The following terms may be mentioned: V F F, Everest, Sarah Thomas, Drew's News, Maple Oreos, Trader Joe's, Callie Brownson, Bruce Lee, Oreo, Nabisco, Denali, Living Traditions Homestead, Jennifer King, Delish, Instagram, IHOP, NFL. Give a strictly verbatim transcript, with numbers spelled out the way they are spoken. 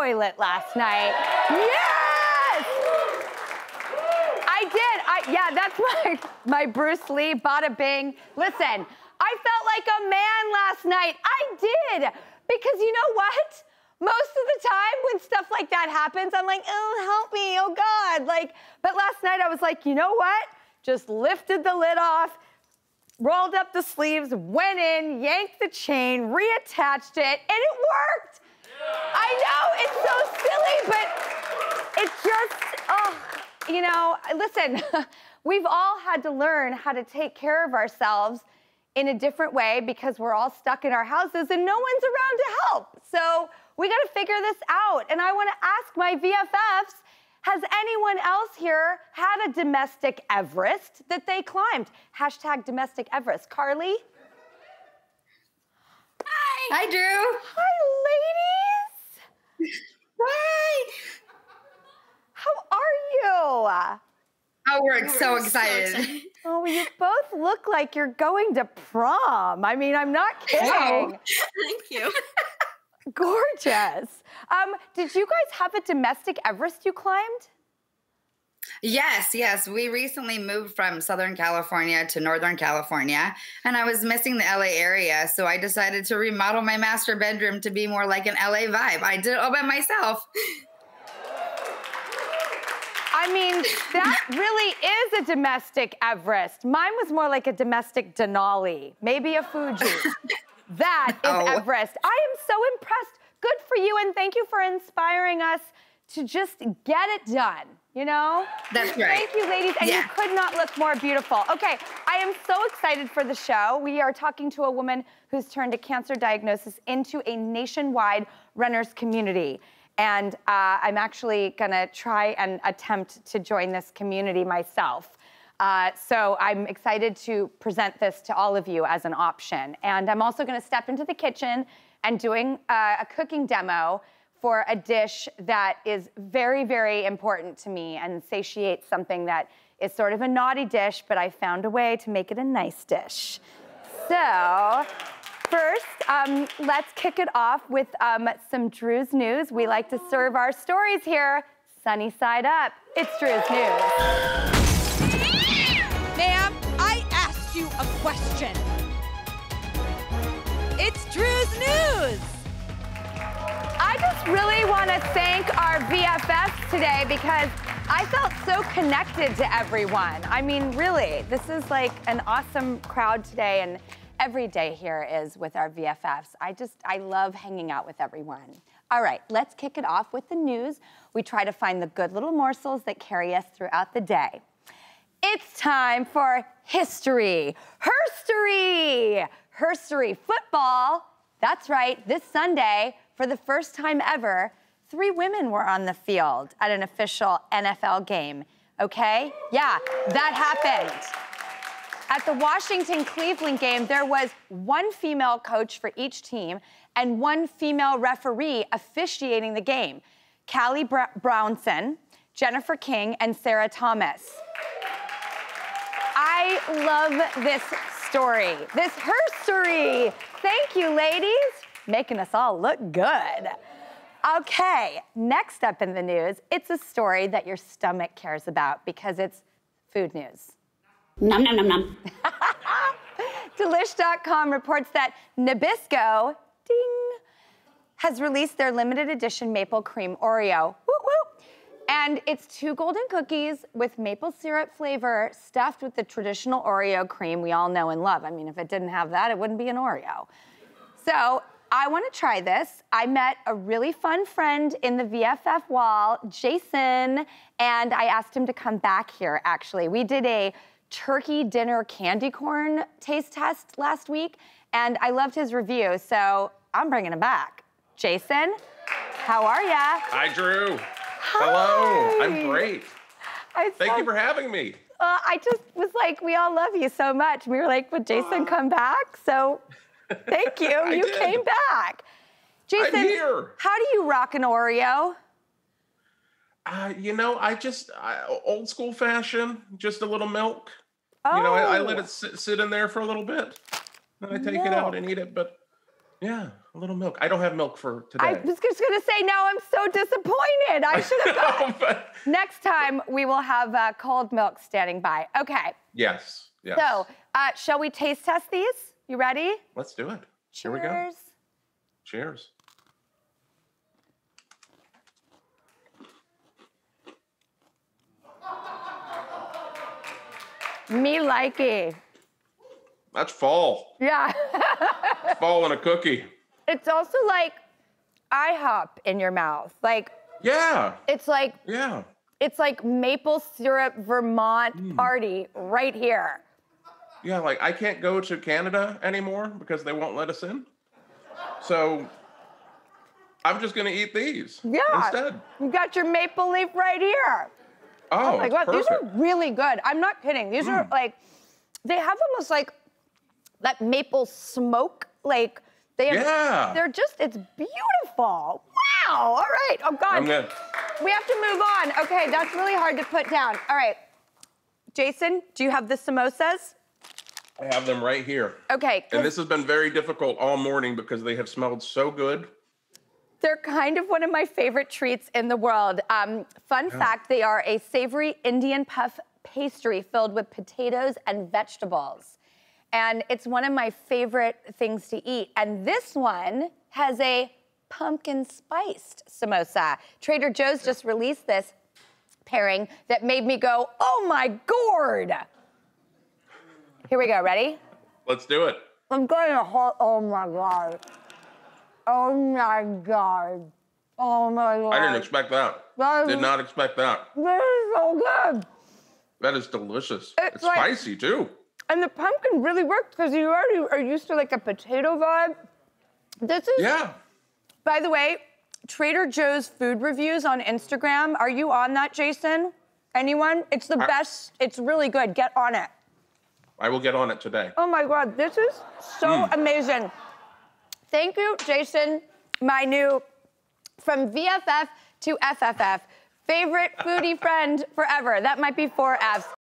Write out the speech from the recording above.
toilet last night. Yes! I did. I, yeah, that's my, my Bruce Lee, bada bing. Listen, I felt like a man last night. I did. Because you know what? Most of the time when stuff like that happens, I'm like, oh, help me, oh God. Like, but last night I was like, you know what? Just lifted the lid off, rolled up the sleeves, went in, yanked the chain, reattached it, and it worked. Yeah. I know, it's so silly, but it just, oh, you know, listen, we've all had to learn how to take care of ourselves in a different way because we're all stuck in our houses and no one's around to help. So we gotta figure this out. And I wanna ask my V F Fs, has anyone else here had a domestic Everest that they climbed? Hashtag domestic Everest. Carly? Hi. Hi, Drew. Hi, ladies. Hi. How are you? Oh, we're so excited. So excited. Oh, you both look like you're going to prom. I mean, I'm not kidding. Wow. Thank you. Gorgeous. Um, did you guys have a domestic Everest you climbed? Yes, yes. We recently moved from Southern California to Northern California, and I was missing the L A area, so I decided to remodel my master bedroom to be more like an L A vibe. I did it all by myself. I mean, that really is a domestic Everest. Mine was more like a domestic Denali, maybe a Fuji. That is oh. Everest. I am so impressed. Good for you, and thank you for inspiring us to just get it done, you know? That's right. Thank you, ladies, and yeah. You could not look more beautiful. Okay, I am so excited for the show. We are talking to a woman who's turned a cancer diagnosis into a nationwide runner's community. And uh, I'm actually gonna try and attempt to join this community myself. Uh, so I'm excited to present this to all of you as an option. And I'm also gonna step into the kitchen and doing uh, a cooking demo for a dish that is very, very important to me and satiates something that is sort of a naughty dish, but I found a way to make it a nice dish. So first, um, let's kick it off with um, some Drew's News. We like to serve our stories here, sunny side up. It's Drew's News. Ma'am, I asked you a question. It's Drew's News. I just really want to thank our V F Fs today because I felt so connected to everyone. I mean, really, this is like an awesome crowd today, and every day here is with our V F Fs. I just, I love hanging out with everyone. All right, let's kick it off with the news. We try to find the good little morsels that carry us throughout the day. It's time for history. Herstory! Herstory football. That's right, this Sunday, for the first time ever, three women were on the field at an official N F L game. Okay? Yeah, that happened. At the Washington-Cleveland game, there was one female coach for each team and one female referee officiating the game. Callie Brownson, Jennifer King, and Sarah Thomas. I love this story, this herstory. Thank you, ladies, making us all look good. Okay, next up in the news, it's a story that your stomach cares about because it's food news. Nom, nom, nom, nom. Delish dot com reports that Nabisco, ding, has released their limited edition maple cream Oreo. And it's two golden cookies with maple syrup flavor stuffed with the traditional Oreo cream we all know and love. I mean, if it didn't have that, it wouldn't be an Oreo. So I want to try this. I met a really fun friend in the V F F wall, Jason, and I asked him to come back here, actually. We did a turkey dinner candy corn taste test last week, and I loved his review, so I'm bringing him back. Jason, how are ya? Hi, Drew. Hi. Hello, I'm great. I Thank so, you for having me. Uh, I just was like, we all love you so much. We were like, would Jason uh, come back? So thank you, you did. Came back. Jason, I'm here. How do you rock an Oreo? Uh, you know, I just, I, old school fashion, just a little milk. Oh. You know, I, I let it sit, sit in there for a little bit. And I take milk. it out and eat it, but Yeah, a little milk. I don't have milk for today. I was just going to say, now I'm so disappointed. I should have gone. But... Next time, we will have uh, cold milk standing by. Okay. Yes, yes. So, uh, shall we taste test these? You ready? Let's do it. Cheers. Here we go. Cheers. Me likey. That's fall. Yeah. Fall in a cookie. It's also like IHOP in your mouth. Like, yeah. It's like, yeah. It's like maple syrup Vermont mm. party right here. Yeah, like I can't go to Canada anymore because they won't let us in. So I'm just gonna eat these yeah. instead. You got your maple leaf right here. Oh, oh my God, perfect. These are really good. I'm not kidding. These mm. are like, they have almost like that maple smoke, like they have, yeah. they're just, it's beautiful. Wow, all right, oh God. I'm good. We have to move on. Okay, that's really hard to put down. All right, Jason, do you have the samosas? I have them right here. Okay. And this has been very difficult all morning because they have smelled so good. They're kind of one of my favorite treats in the world. Um, fun yeah. fact, they are a savory Indian puff pastry filled with potatoes and vegetables. And it's one of my favorite things to eat. And this one has a pumpkin spiced samosa. Trader Joe's just released this pairing that made me go, oh my gourd. Here we go, ready? Let's do it. I'm going to hold, oh my God. Oh my God. Oh my God. I didn't expect that. that is, Did not expect that. That is so good. That is delicious. It's, it's like, spicy too. And the pumpkin really worked because you already are used to like a potato vibe. This is, yeah. By the way, Trader Joe's food reviews on Instagram. Are you on that, Jason? Anyone? It's the I, best. It's really good. Get on it. I will get on it today. Oh my God, this is so mm. amazing. Thank you, Jason, my new, from V F F to F F F, favorite foodie friend forever. That might be four Fs.